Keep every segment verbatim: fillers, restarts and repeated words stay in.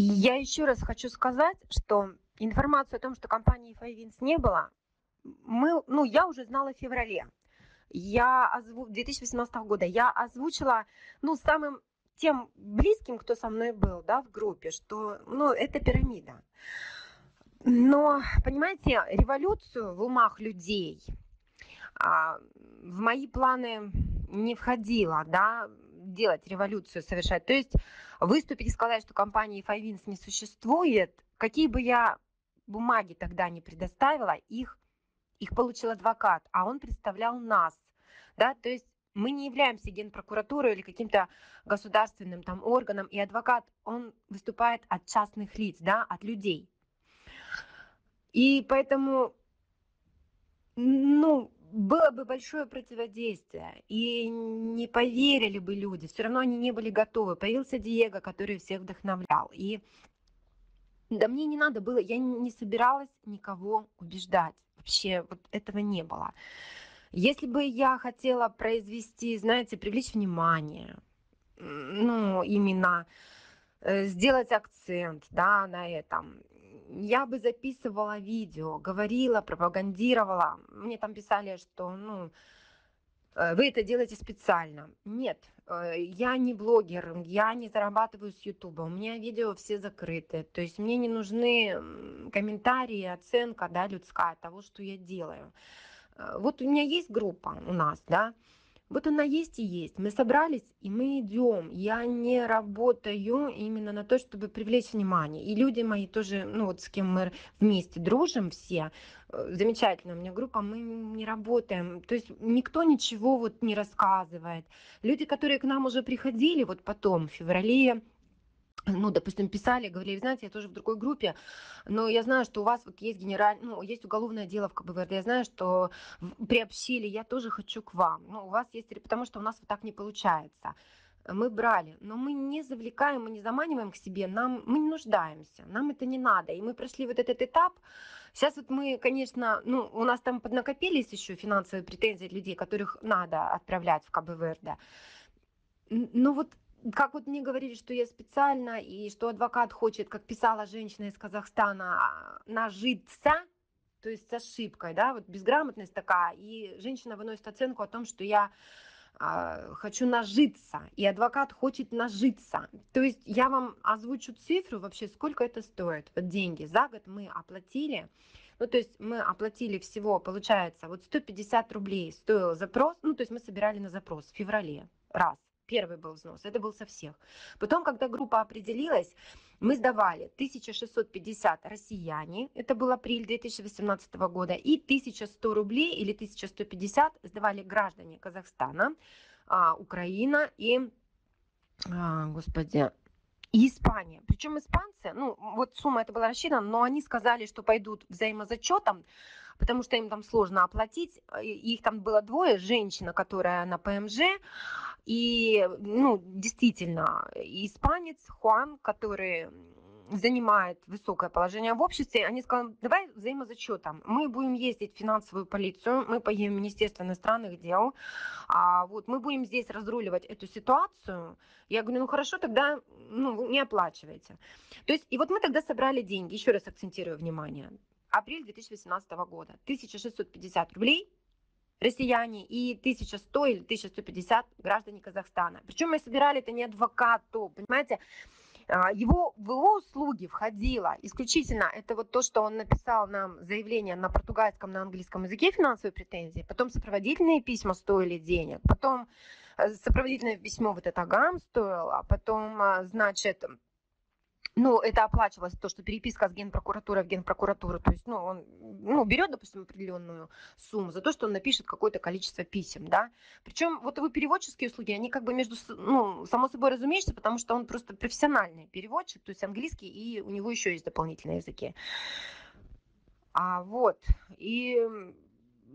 Я еще раз хочу сказать, что информацию о том, что компании Файв Винс не было, мы, ну, я уже знала в феврале. Я озву... две тысячи восемнадцатого года я озвучила, ну, самым тем близким, кто со мной был, да, в группе, что, ну, это пирамида. Но, понимаете, революцию в умах людей а, в мои планы не входило, да, делать революцию, совершать. То есть выступить и сказать, что компании Файв Винс не существует, какие бы я бумаги тогда не предоставила, их, их получил адвокат, а он представлял нас, да, то есть мы не являемся генпрокуратурой или каким-то государственным там органом, и адвокат, он выступает от частных лиц, да, от людей. И поэтому, ну, было бы большое противодействие, и не поверили бы люди, все равно они не были готовы. Появился Диего, который всех вдохновлял. И да, мне не надо было, я не собиралась никого убеждать. Вообще вот этого не было. Если бы я хотела произвести, знаете, привлечь внимание, ну, именно сделать акцент, да, на этом, я бы записывала видео, говорила, пропагандировала. Мне там писали, что, ну, вы это делаете специально. Нет, я не блогер, я не зарабатываю с Ютуба, у меня видео все закрыты. То есть мне не нужны комментарии, оценка, да, людская того, что я делаю. Вот у меня есть группа у нас, да, вот она есть и есть. Мы собрались, и мы идем. Я не работаю именно на то, чтобы привлечь внимание. И люди мои тоже, ну вот с кем мы вместе дружим все, замечательно, у меня группа, мы не работаем. То есть никто ничего вот не рассказывает. Люди, которые к нам уже приходили, вот потом, в феврале, ну, допустим, писали, говорили, знаете, я тоже в другой группе, но я знаю, что у вас вот есть генераль... ну, есть уголовное дело в Кабо-Верде, я знаю, что приобщили, я тоже хочу к вам. Ну, у вас есть, потому что у нас вот так не получается. Мы брали, но мы не завлекаем, мы не заманиваем к себе, нам, мы не нуждаемся, нам это не надо. И мы прошли вот этот этап. Сейчас вот мы, конечно, ну, у нас там поднакопились еще финансовые претензии людей, которых надо отправлять в Кабо-Верде. Но вот как вот мне говорили, что я специально, и что адвокат хочет, как писала женщина из Казахстана, нажиться, то есть с ошибкой, да, вот безграмотность такая, и женщина выносит оценку о том, что я э, хочу нажиться, и адвокат хочет нажиться. То есть я вам озвучу цифру вообще, сколько это стоит, вот деньги. За год мы оплатили, ну, то есть мы оплатили всего, получается, вот сто пятьдесят рублей стоил запрос, ну, то есть мы собирали на запрос в феврале, раз. Первый был взнос, это был со всех. Потом, когда группа определилась, мы сдавали тысяча шестьсот пятьдесят россияне, это был апрель две тысячи восемнадцатого года, и тысяча сто рублей или тысяча сто пятьдесят сдавали граждане Казахстана, а, Украина и, а, господи, и Испания. Причем испанцы, ну вот сумма это была рассчитана, но они сказали, что пойдут взаимозачетом, потому что им там сложно оплатить. Их там было двое, женщина, которая на ПМЖ, и, ну, действительно, испанец Хуан, который занимает высокое положение в обществе, они сказали, давай взаимозачетом. Мы будем ездить в финансовую полицию, мы поедем в Министерство иностранных дел, а вот мы будем здесь разруливать эту ситуацию. Я говорю, ну хорошо, тогда, ну, не оплачивайте. То есть, и вот мы тогда собрали деньги, еще раз акцентирую внимание, апрель две тысячи восемнадцатого года, тысяча шестьсот пятьдесят рублей россияне и тысяча сто или тысяча сто пятьдесят граждане Казахстана. Причем мы собирали это не адвокату, понимаете, его, в его услуги входило исключительно, это вот то, что он написал нам заявление на португальском, на английском языке, финансовые претензии, потом сопроводительные письма стоили денег, потом сопроводительное письмо вот это Агам стоило, потом, значит, ну, это оплачивалось то, что переписка с генпрокуратуры в генпрокуратуру, то есть, ну, он, ну, берет, допустим, определенную сумму за то, что он напишет какое-то количество писем, да. Причем вот его переводческие услуги, они как бы между, ну, само собой разумеется, потому что он просто профессиональный переводчик, то есть английский, и у него еще есть дополнительные языки. А вот, и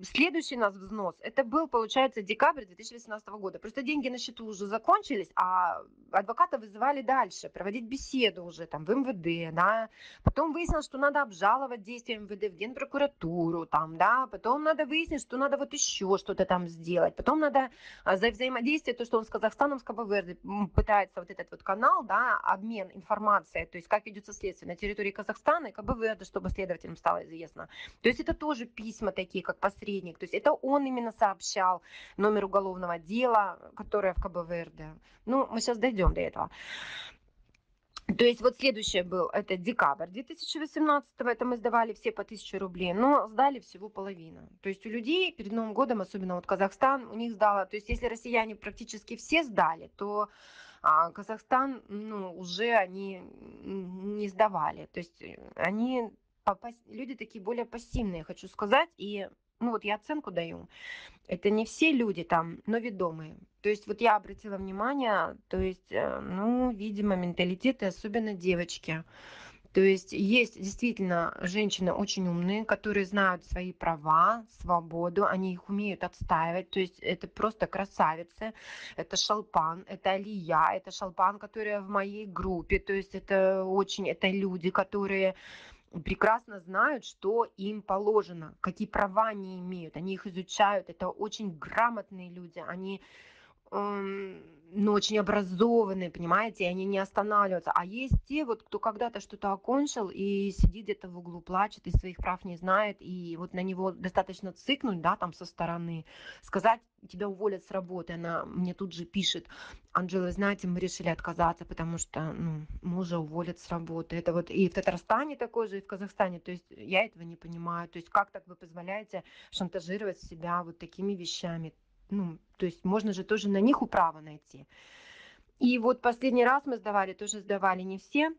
следующий у нас взнос, это был, получается, декабрь две тысячи восемнадцатого года. Просто деньги на счету уже закончились, а адвоката вызывали дальше, проводить беседу уже там в МВД, да. Потом выяснилось, что надо обжаловать действия МВД в Генпрокуратуру, там, да. Потом надо выяснить, что надо вот еще что-то там сделать. Потом надо за взаимодействие, то, что он с Казахстаном, с Кабо-Верде пытается вот этот вот канал, да, обмен информацией, то есть как ведется следствие на территории Казахстана и Кабо-Верде, чтобы следователям стало известно. То есть это тоже письма такие, как посредник, то есть это он именно сообщал номер уголовного дела, которое в Кабо-Верде. Ну, мы сейчас дойдем до этого. То есть вот следующее был, это декабрь две тысячи восемнадцатого, это мы сдавали все по тысяче рублей, но сдали всего половину. То есть у людей перед Новым годом, особенно вот Казахстан, у них сдало, то есть если россияне практически все сдали, то а, Казахстан, ну, уже они не сдавали. То есть они, люди такие более пассивные, хочу сказать, и... Ну вот я оценку даю, это не все люди там, но ведомые. То есть вот я обратила внимание, то есть, ну, видимо, менталитеты, особенно девочки. То есть есть действительно женщины очень умные, которые знают свои права, свободу, они их умеют отстаивать. То есть это просто красавицы, это Шалпан, это Алия, это Шалпан, которая в моей группе. То есть это очень, это люди, которые... прекрасно знают, что им положено, какие права они имеют, они их изучают, это очень грамотные люди, они ну, очень образованные, понимаете, и они не останавливаются. А есть те, вот, кто когда-то что-то окончил и сидит где-то в углу, плачет, и своих прав не знает, и вот на него достаточно цикнуть, да, там со стороны, сказать, тебя уволят с работы. Она мне тут же пишет: Анджела, знаете, мы решили отказаться, потому что, ну, мужа уволят с работы. Это вот и в Татарстане такое же, и в Казахстане. То есть я этого не понимаю. То есть как так вы позволяете шантажировать себя вот такими вещами? Ну, то есть можно же тоже на них управу найти. И вот последний раз мы сдавали, тоже сдавали не все.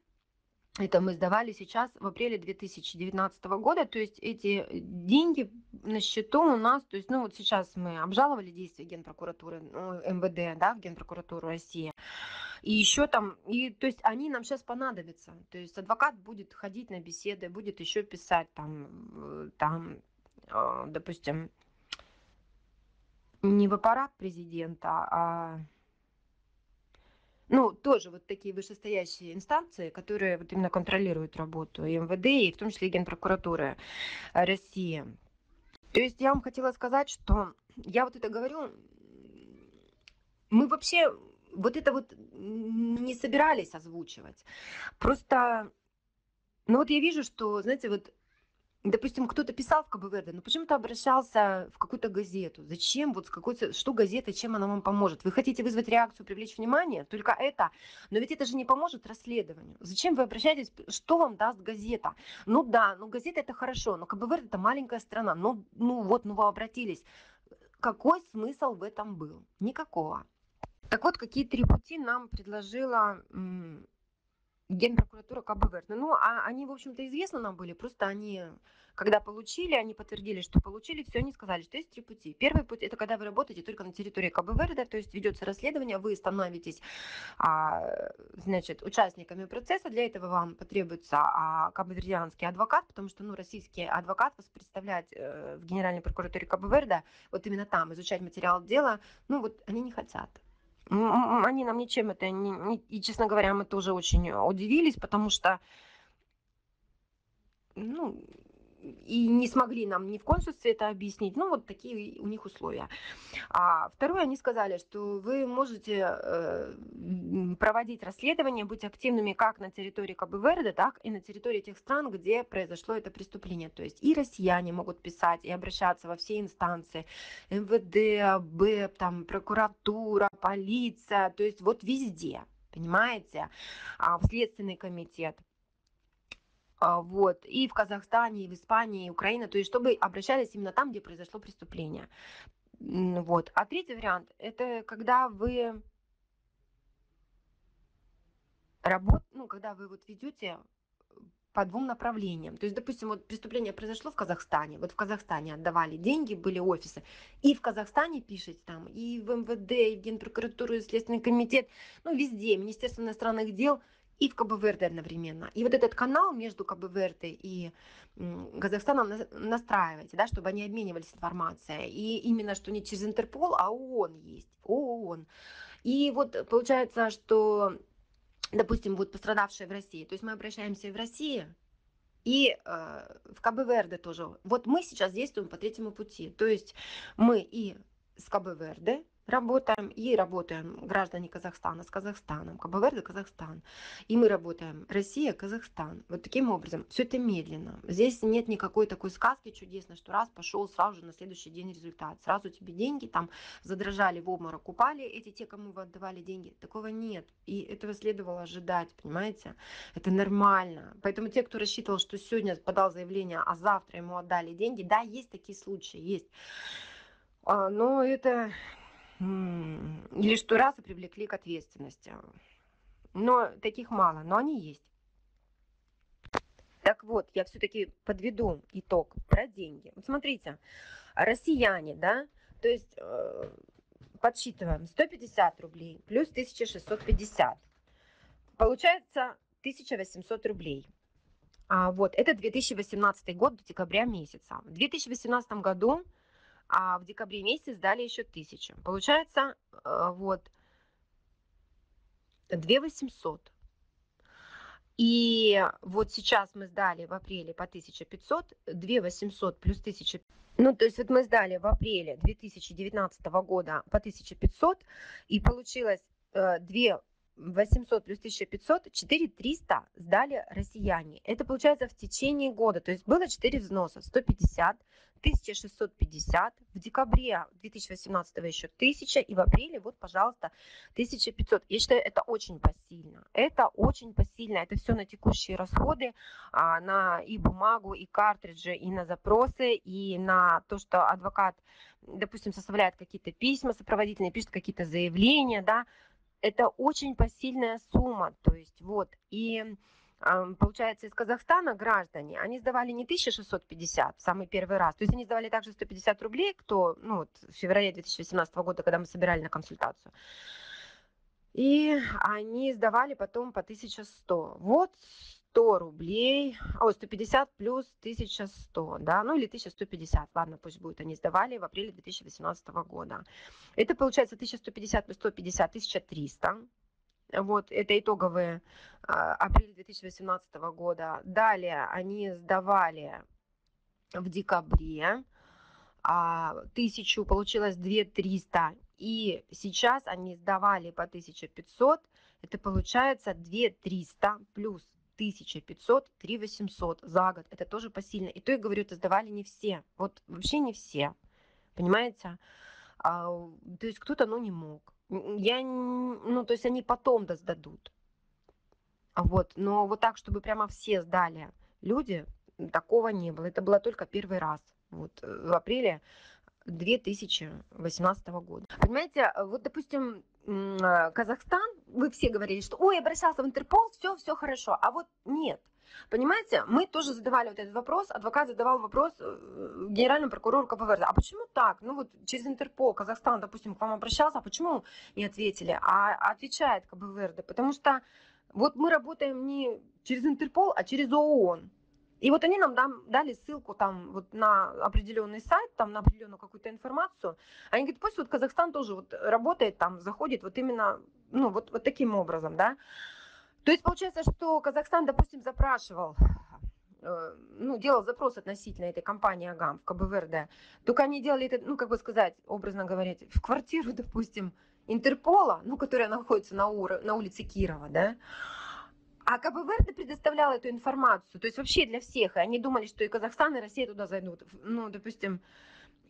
Это мы сдавали сейчас в апреле две тысячи девятнадцатого года. То есть эти деньги на счету у нас, то есть, ну вот сейчас мы обжаловали действия Генпрокуратуры, МВД, да, в Генпрокуратуру России. И еще там, и, то есть они нам сейчас понадобятся. То есть адвокат будет ходить на беседы, будет еще писать там, там, допустим, не в аппарат президента, а, ну, тоже вот такие вышестоящие инстанции, которые вот именно контролируют работу и МВД, и в том числе и Генпрокуратуры России. То есть я вам хотела сказать, что я вот это говорю, мы вообще вот это вот не собирались озвучивать. Просто, ну вот я вижу, что, знаете, вот, допустим, кто-то писал в Кабо-Верде, но почему-то обращался в какую-то газету. Зачем? Вот с какой-то, что газета, чем она вам поможет? Вы хотите вызвать реакцию, привлечь внимание? Только это. Но ведь это же не поможет расследованию. Зачем вы обращаетесь? Что вам даст газета? Ну да, ну газета это хорошо, но Кабо-Верде это маленькая страна. Ну, ну вот, ну вы обратились. Какой смысл в этом был? Никакого. Так вот, какие три пути нам предложила... Генпрокуратура Кабо-Верде. Ну, а они, в общем-то, известны нам были, просто они, когда получили, они подтвердили, что получили, все, они сказали, что есть три пути. Первый путь – это когда вы работаете только на территории Кабо-Верде, то есть ведется расследование, вы становитесь, а, значит, участниками процесса, для этого вам потребуется а, кабо-вердианский адвокат, потому что, ну, российский адвокат вас представлять э, в Генеральной прокуратуре Кабо-Верде, вот именно там изучать материал дела, ну, вот они не хотят. Они нам ничем это не, не... И, честно говоря, мы тоже очень удивились, потому что... Ну... И не смогли нам ни в консульстве это объяснить. Ну, вот такие у них условия. А второе, они сказали, что вы можете э, проводить расследование, быть активными как на территории Кабо-Верде, так и на территории тех стран, где произошло это преступление. То есть и россияне могут писать, и обращаться во все инстанции. МВД, БЭП, там, прокуратура, полиция. То есть вот везде, понимаете? А в Следственный комитет. Вот, и в Казахстане, и в Испании, и Украине, то есть чтобы обращались именно там, где произошло преступление. Вот. А третий вариант – это когда вы, работ... ну, когда вы вот ведете по двум направлениям. То есть, допустим, вот преступление произошло в Казахстане, вот в Казахстане отдавали деньги, были офисы, и в Казахстане пишете там, и в МВД, и в Генпрокуратуру, и в Следственный комитет, ну, везде, Министерство иностранных дел – и в Кабо-Верде одновременно. И вот этот канал между Кабо-Верде и Казахстаном настраивайте, да, чтобы они обменивались информацией. И именно, что не через Интерпол, а ООН есть. ООН. И вот получается, что, допустим, вот пострадавшие в России. То есть мы обращаемся и в Россию, и э, в Кабо-Верде тоже. Вот мы сейчас действуем по третьему пути. То есть мы и с Кабо-Верде работаем, и работаем граждане Казахстана с Казахстаном, Кабо-Верде, Казахстан. И мы работаем Россия, Казахстан. Вот таким образом. Все это медленно. Здесь нет никакой такой сказки чудесной, что раз пошел, сразу же на следующий день результат. Сразу тебе деньги там задрожали, в обморок упали эти те, кому вы отдавали деньги. Такого нет. И этого следовало ожидать, понимаете? Это нормально. Поэтому те, кто рассчитывал, что сегодня подал заявление, а завтра ему отдали деньги, да, есть такие случаи, есть. Но это... или что раз и привлекли к ответственности. Но таких мало, но они есть. Так вот, я все-таки подведу итог про деньги. Вот смотрите, россияне, да, то есть подсчитываем сто пятьдесят рублей плюс тысяча шестьсот пятьдесят. Получается тысяча восемьсот рублей. А вот, это две тысячи восемнадцатый год до декабря месяца. В две тысячи восемнадцатом году а в декабре месяце сдали еще тысячу. Получается, вот, две тысячи восемьсот. И вот сейчас мы сдали в апреле по тысяче пятьсот, две тысячи восемьсот плюс тысяча. Ну, то есть вот мы сдали в апреле две тысячи девятнадцатого года по тысяче пятьсот, и получилось две тысячи восемьсот плюс тысяча пятьсот, четыре тысячи триста сдали россияне. Это получается в течение года. То есть было четыре взноса. сто пятьдесят, тысяча шестьсот пятьдесят, в декабре две тысячи восемнадцатого еще тысяча, и в апреле, вот, пожалуйста, тысяча пятьсот. Я считаю, это очень посильно. Это очень посильно. Это все на текущие расходы, на и бумагу, и картриджи, и на запросы, и на то, что адвокат, допустим, составляет какие-то письма сопроводительные, пишет какие-то заявления, да. Это очень посильная сумма, то есть вот, и э, получается, из Казахстана граждане, они сдавали не тысячу шестьсот пятьдесят в самый первый раз, то есть они сдавали также сто пятьдесят рублей, кто, ну, вот, в феврале две тысячи восемнадцатого года, когда мы собирали на консультацию, и они сдавали потом по тысяче сто, вот сто рублей, о, сто пятьдесят плюс тысяча сто, да, ну или тысяча сто пятьдесят, ладно, пусть будет, они сдавали в апреле две тысячи восемнадцатого года. Это получается тысяча сто пятьдесят плюс сто пятьдесят, тысяча триста, вот, это итоговые апрель две тысячи восемнадцатого года. Далее они сдавали в декабре тысячу, получилось две тысячи триста, и сейчас они сдавали по тысяче пятьсот, это получается две тысячи триста плюс тысяча пятьсот, три тысячи восемьсот за год. Это тоже посильно. И то я говорю, это сдавали не все. Вот вообще не все. Понимаете? А, то есть кто-то, ну, не мог. Я, ну, то есть они потом да сдадут. Вот. Но вот так, чтобы прямо все сдали люди, такого не было. Это было только первый раз. Вот в апреле две тысячи восемнадцатого года. Понимаете, вот, допустим, Казахстан, вы все говорили, что ой, обращался в Интерпол, все, все хорошо, а вот нет. Понимаете, мы тоже задавали вот этот вопрос, адвокат задавал вопрос генеральному прокурору Кабо-Верде, а почему так? Ну вот через Интерпол Казахстан, допустим, к вам обращался, а почему не ответили? А отвечает Кабо-Верде, потому что вот мы работаем не через Интерпол, а через ООН. И вот они нам дали ссылку там вот на определенный сайт, там на определенную какую-то информацию. Они говорят, пусть вот Казахстан тоже вот работает там, заходит вот именно, ну вот, вот таким образом, да. То есть получается, что Казахстан, допустим, запрашивал, э, ну, делал запрос относительно этой компании Агам в Кабо-Верде. Только они делали это, ну, как бы сказать, образно говоря, в квартиру, допустим, Интерпола, ну, которая находится на, ур... на улице Кирова, да. А Кабо-Верде предоставлял эту информацию, то есть вообще для всех. И они думали, что и Казахстан, и Россия туда зайдут. Ну, допустим,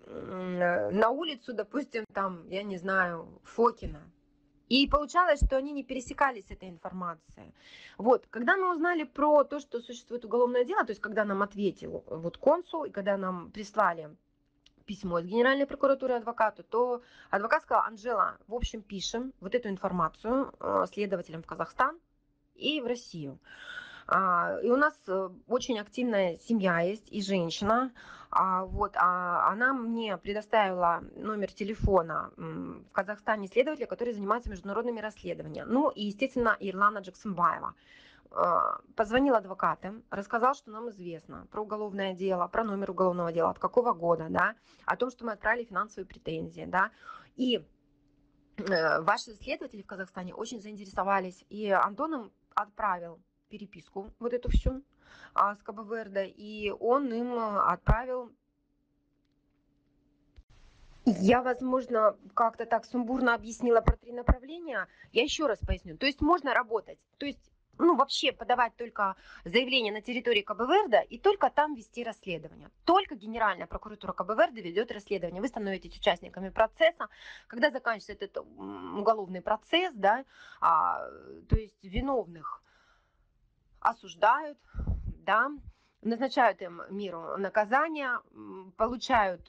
на улицу, допустим, там, я не знаю, Фокина. И получалось, что они не пересекались с этой информацией. Вот, когда мы узнали про то, что существует уголовное дело, то есть когда нам ответил вот консул, и когда нам прислали письмо из Генеральной прокуратуры адвокату, то адвокат сказал: Анджела, в общем, пишем вот эту информацию следователям в Казахстан и в Россию. И у нас очень активная семья есть и женщина. Вот, она мне предоставила номер телефона в Казахстане следователя, который занимается международными расследованиями. Ну и, естественно, Ерлана Джаксымбаева. Позвонил адвокатам, рассказал, что нам известно про уголовное дело, про номер уголовного дела, от какого года, да, о том, что мы отправили финансовые претензии, да, и ваши следователи в Казахстане очень заинтересовались, и Антоном отправил переписку вот эту всю с Кабо-Верде, и он им отправил. Я, возможно, как-то так сумбурно объяснила про три направления, я еще раз поясню. То есть можно работать, то есть ну, вообще подавать только заявление на территории Кабо-Верде и только там вести расследование. Только Генеральная прокуратура Кабо-Верде ведет расследование. Вы становитесь участниками процесса. Когда заканчивается этот уголовный процесс, да, а, то есть виновных осуждают, да, назначают им меру наказания, получают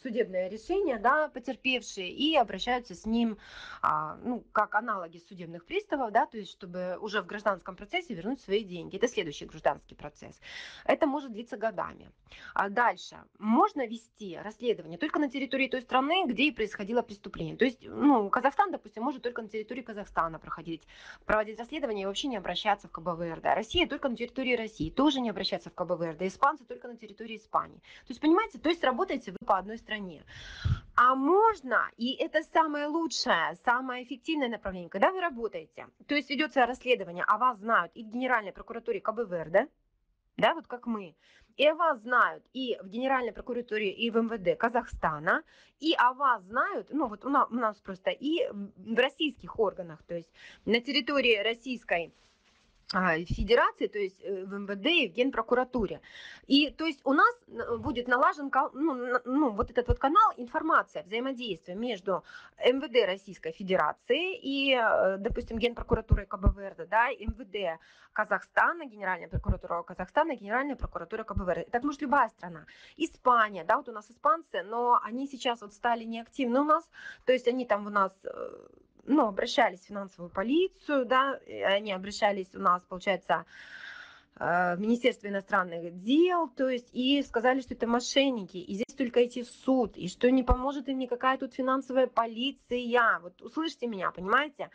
судебное решение, да, потерпевшие, и обращаются с ним, а, ну, как аналоги судебных приставов, да, то есть чтобы уже в гражданском процессе вернуть свои деньги. Это следующий гражданский процесс. Это может длиться годами. А дальше. Можно вести расследование только на территории той страны, где и происходило преступление. То есть, ну, Казахстан, допустим, может только на территории Казахстана проходить, проводить расследование и вообще не обращаться в Кабо-Верде. Россия только на территории России, тоже не обращаться в Кабо-Верде. Испанцы только на территории Испании. То есть, понимаете, то есть работаете вы по одной стране. А можно, и это самое лучшее, самое эффективное направление, когда вы работаете, то есть ведется расследование, а вас знают и в Генеральной прокуратуре Кабо-Верде, да, вот как мы, и о вас знают и в Генеральной прокуратуре, и в МВД Казахстана, и о вас знают, ну вот у нас, у нас просто и в российских органах, то есть на территории Российской Федерации, то есть в МВД и в Генпрокуратуре. И то есть у нас будет налажен, ну, ну, вот этот вот канал информация, взаимодействие между МВД Российской Федерации и, допустим, Генпрокуратурой Кабо-Верде, да, МВД Казахстана, Генеральная прокуратура Казахстана, Генеральная прокуратура Кабо-Верде. Так может любая страна. Испания, да, вот у нас испанцы, но они сейчас вот стали неактивны у нас, то есть они там у нас... Ну, обращались в финансовую полицию, да, они обращались у нас, получается, в Министерство иностранных дел, то есть, и сказали, что это мошенники, и здесь только идти в суд, и что не поможет им никакая тут финансовая полиция, вот услышьте меня, понимаете?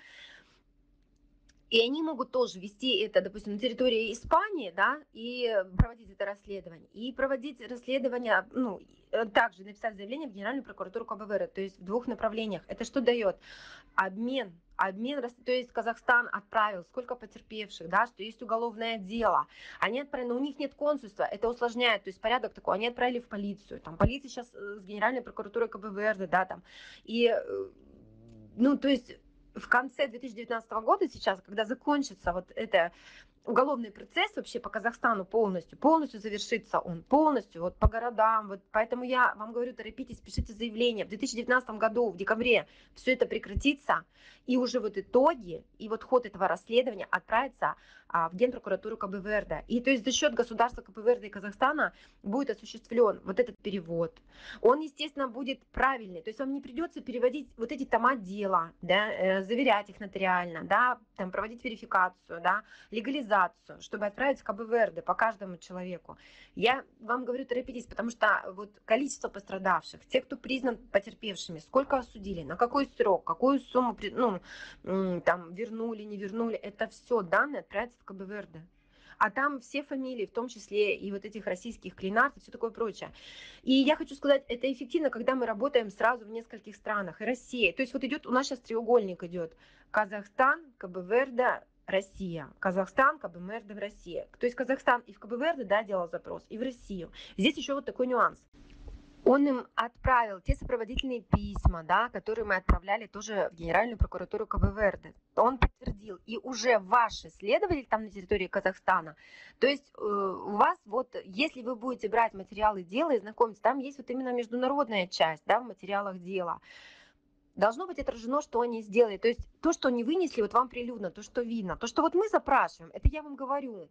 И они могут тоже вести это, допустим, на территории Испании, да, и проводить это расследование. И проводить расследование, ну, также написать заявление в Генеральную прокуратуру Кабо-Верде, то есть в двух направлениях. Это что дает? Обмен, обмен, то есть Казахстан отправил, сколько потерпевших, да, что есть уголовное дело. Они отправили, но у них нет консульства, это усложняет, то есть порядок такой, они отправили в полицию. Там полиция сейчас с Генеральной прокуратурой Кабо-Верде, да, там. И, ну, то есть... В конце две тысячи девятнадцатого года сейчас, когда закончится вот это уголовный процесс вообще по Казахстану полностью, полностью завершится он, полностью, вот по городам, вот поэтому я вам говорю, торопитесь, пишите заявление. В две тысячи девятнадцатом году, в декабре, все это прекратится, и уже вот итоги, и вот ход этого расследования отправится а, в Генпрокуратуру Кабо-Верде. И то есть за счет государства Кабо-Верде и Казахстана будет осуществлен вот этот перевод. Он, естественно, будет правильный, то есть вам не придется переводить вот эти тома дела, да, э, заверять их нотариально, да, там, проводить верификацию, да, легализацию, чтобы отправить в Кабо-Верде по каждому человеку. Я вам говорю, торопитесь, потому что вот количество пострадавших, тех, кто признан потерпевшими, сколько осудили, на какой срок, какую сумму, ну, там, вернули, не вернули, это все данные отправятся в Кабо-Верде. А там все фамилии, в том числе и вот этих российских клинарцев, и все такое прочее. И я хочу сказать, это эффективно, когда мы работаем сразу в нескольких странах, и Россия. То есть вот идет, у нас сейчас треугольник идет, Казахстан, Кабо-Верде, Россия, Казахстан, Кабо-Верде, Россия. То есть Казахстан и в Кабо-Верде, да, делал запрос, и в Россию. Здесь еще вот такой нюанс. Он им отправил те сопроводительные письма, да, которые мы отправляли тоже в Генеральную прокуратуру Кабо-Верде. Он подтвердил, и уже ваши следователи там на территории Казахстана, то есть э, у вас вот, если вы будете брать материалы дела и знакомиться, там есть вот именно международная часть, да, в материалах дела. Должно быть отражено, что они сделали. То есть то, что они вынесли, вот вам прилюдно, то, что видно. То, что вот мы запрашиваем, это я вам говорю.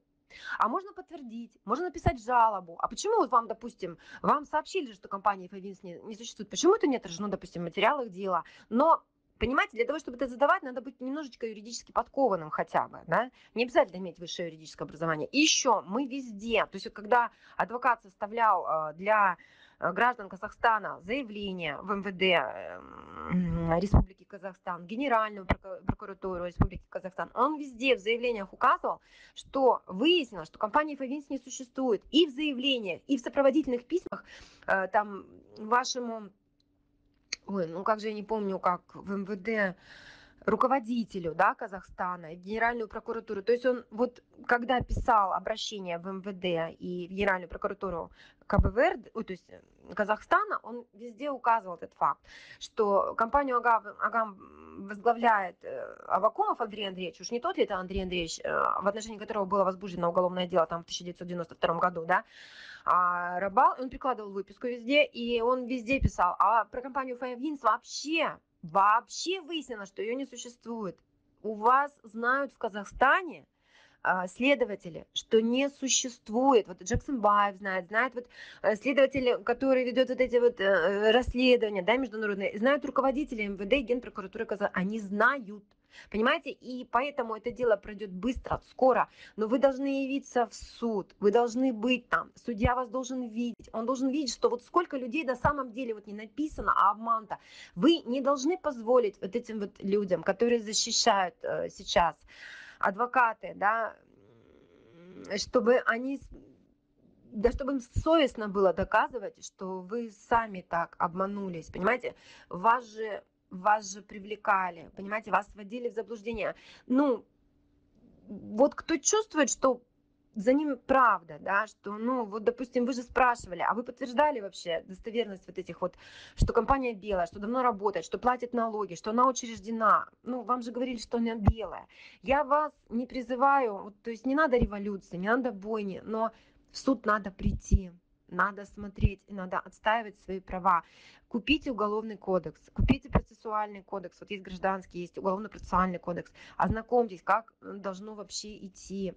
А можно подтвердить, можно написать жалобу. А почему вот вам, допустим, вам сообщили, что компания Файв Винс не, не существует? Почему это не отражено, допустим, в материалах дела? Но Понимаете, для того, чтобы это задавать, надо быть немножечко юридически подкованным хотя бы, да? Не обязательно иметь высшее юридическое образование. И еще мы везде, то есть когда адвокат составлял для граждан Казахстана заявление в эм вэ дэ Республики Казахстан, Генеральную прокуратуру Республики Казахстан, он везде в заявлениях указывал, что выяснилось, что компании Файв Винс не существует. И в заявлениях, и в сопроводительных письмах там вашему... Ой, ну как же я не помню, как в эм вэ дэ руководителю, да, Казахстана и в Генеральную прокуратуру. То есть он вот когда писал обращение в эм вэ дэ и в Генеральную прокуратуру Кабо-Верде, то есть Казахстана, он везде указывал этот факт, что компанию Агам, Агам возглавляет Авакумов Андрей Андреевич, уж не тот ли это Андрей Андреевич, в отношении которого было возбуждено уголовное дело там в тысяча девятьсот девяносто втором году, да, а Рабал, он прикладывал выписку везде, и он везде писал, а про компанию Файв Винс вообще... Вообще выяснено, что ее не существует. У вас знают в Казахстане э, следователи, что не существует. Вот Джексон Байев знает, знает вот э, следователи, которые ведут вот эти вот э, расследования, да, международные, знают руководители эм вэ дэ и Генпрокуратуры Казахстана. Они знают. Понимаете, и поэтому это дело пройдет быстро, скоро, но вы должны явиться в суд, вы должны быть там, судья вас должен видеть, он должен видеть, что вот сколько людей на самом деле вот не написано, а обман-то. Вы не должны позволить вот этим вот людям, которые защищают э, сейчас адвокаты, да, чтобы они, да, чтобы им совестно было доказывать, что вы сами так обманулись, понимаете, вас же... Вас же привлекали, понимаете, вас вводили в заблуждение. Ну, вот кто чувствует, что за ним правда, да, что, ну, вот, допустим, вы же спрашивали, а вы подтверждали вообще достоверность вот этих вот, что компания белая, что давно работает, что платит налоги, что она учреждена, ну, вам же говорили, что она белая. Я вас не призываю, то есть не надо революции, не надо бойни, но в суд надо прийти. Надо смотреть, надо отстаивать свои права. Купите уголовный кодекс, купите процессуальный кодекс. Вот есть гражданский, есть уголовно-процессуальный кодекс. Ознакомьтесь, как должно вообще идти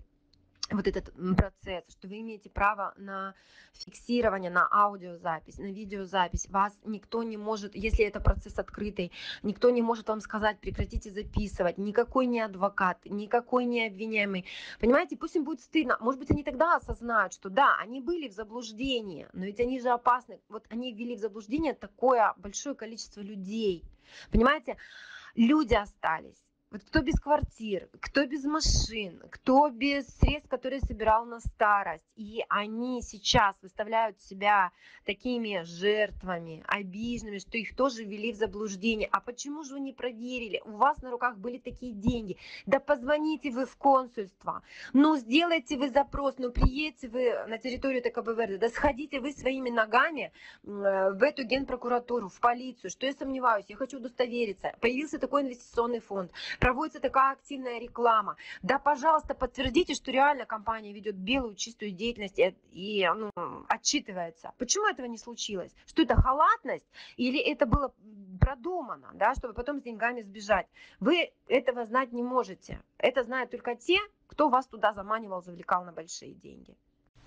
вот этот процесс, что вы имеете право на фиксирование, на аудиозапись, на видеозапись. Вас никто не может, если это процесс открытый, никто не может вам сказать, прекратите записывать. Никакой не адвокат, никакой не обвиняемый. Понимаете, пусть им будет стыдно. Может быть, они тогда осознают, что да, они были в заблуждении, но ведь они же опасны. Вот они ввели в заблуждение такое большое количество людей. Понимаете, люди остались. Вот кто без квартир, кто без машин, кто без средств, которые собирал на старость. И они сейчас выставляют себя такими жертвами, обиженными, что их тоже ввели в заблуждение. А почему же вы не проверили? У вас на руках были такие деньги. Да позвоните вы в консульство, ну сделайте вы запрос, ну приедете вы на территорию Кабо-Верде, да сходите вы своими ногами в эту генпрокуратуру, в полицию. Что я сомневаюсь, я хочу удостовериться. Появился такой инвестиционный фонд. Проводится такая активная реклама. Да, пожалуйста, подтвердите, что реально компания ведет белую чистую деятельность и, и ну, отчитывается. Почему этого не случилось? Что это халатность или это было продумано, да, чтобы потом с деньгами сбежать? Вы этого знать не можете. Это знают только те, кто вас туда заманивал, завлекал на большие деньги.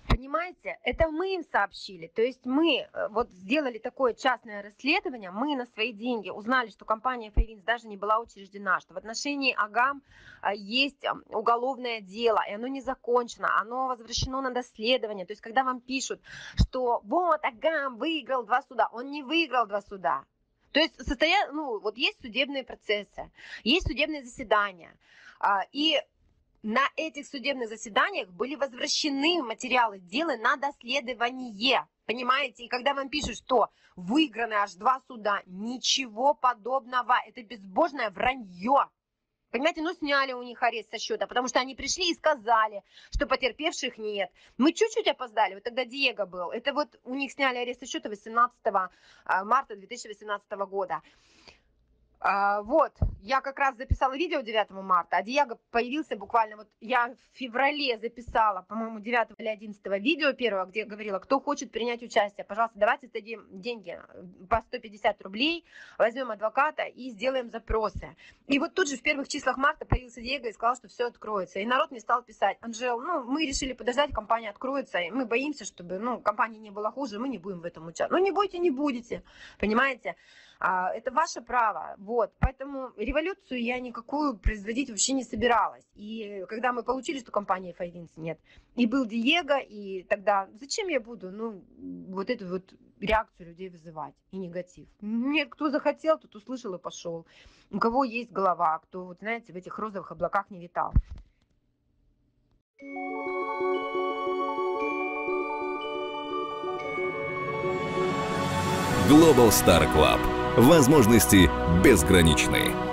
Понимаете, это мы им сообщили, то есть мы вот сделали такое частное расследование, мы на свои деньги узнали, что компания Файв Винс даже не была учреждена, что в отношении Агам есть уголовное дело, и оно не закончено, оно возвращено на доследование. То есть когда вам пишут, что вот Агам выиграл два суда, он не выиграл два суда. То есть состоя... ну, вот есть судебные процессы, есть судебные заседания, и... На этих судебных заседаниях были возвращены материалы дела на доследование. Понимаете? И когда вам пишут, что выиграны аж два суда, ничего подобного. Это безбожное вранье. Понимаете, ну сняли у них арест со счета, потому что они пришли и сказали, что потерпевших нет. Мы чуть-чуть опоздали, вот тогда Диего был. Это вот у них сняли арест со счета восемнадцатого марта две тысячи восемнадцатого года. Вот, я как раз записала видео девятого марта, а Диего появился буквально, вот я в феврале записала, по-моему, девятого или одиннадцатого видео первое, где говорила, кто хочет принять участие, пожалуйста, давайте дадим деньги по сто пятьдесят рублей, возьмем адвоката и сделаем запросы. И вот тут же в первых числах марта появился Диего и сказал, что все откроется. И народ мне стал писать: Анджел, ну, мы решили подождать, компания откроется, и мы боимся, чтобы, ну, компании не было хуже, мы не будем в этом участвовать. Ну, не бойте, не будете, понимаете? Это ваше право. Вот. Поэтому революцию я никакую производить вообще не собиралась. И когда мы получили, что компании Файв Винс нет, и был Диего, и тогда зачем я буду ну, вот эту вот реакцию людей вызывать и негатив? Нет, кто захотел, тот услышал и пошел. У кого есть голова, кто, вот, знаете, в этих розовых облаках не витал. Global Star Club. Возможности безграничны.